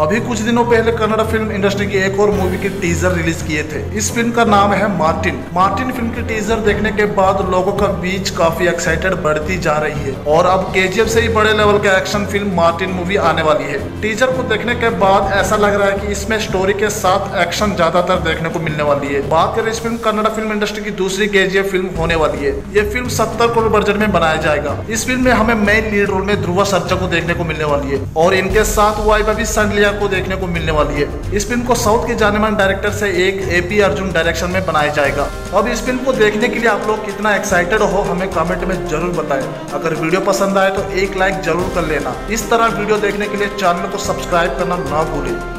अभी कुछ दिनों पहले कन्नड़ फिल्म इंडस्ट्री की एक और मूवी के टीजर रिलीज किए थे। इस फिल्म का नाम है मार्टिन। मार्टिन फिल्म के टीजर देखने के बाद लोगों का बीच काफी एक्साइटेड बढ़ती जा रही है और अब केजीएफ से ही बड़े लेवल का एक्शन फिल्म मार्टिन मूवी आने वाली है। टीजर को देखने के बाद ऐसा लग रहा है कि इसमें स्टोरी के साथ एक्शन ज्यादातर देखने को मिलने वाली है। बात करें इस फिल्म कन्नड़ फिल्म इंडस्ट्री की दूसरी केजीएफ फिल्म होने वाली है। ये फिल्म 70 करोड़ बजट में बनाया जाएगा। इस फिल्म में हमें मेन लीड रोल में ध्रुव सर्जा को देखने को मिलने वाली है और इनके साथ वाइब अभी को देखने को मिलने वाली है। इस फिल्म को साउथ के जानेमाने डायरेक्टर से एक ए.पी. अर्जुन डायरेक्शन में बनाया जाएगा। अब इस फिल्म को देखने के लिए आप लोग कितना एक्साइटेड हो हमें कमेंट में जरूर बताएं। अगर वीडियो पसंद आए तो एक लाइक जरूर कर लेना। इस तरह वीडियो देखने के लिए चैनल को सब्सक्राइब करना ना भूलें।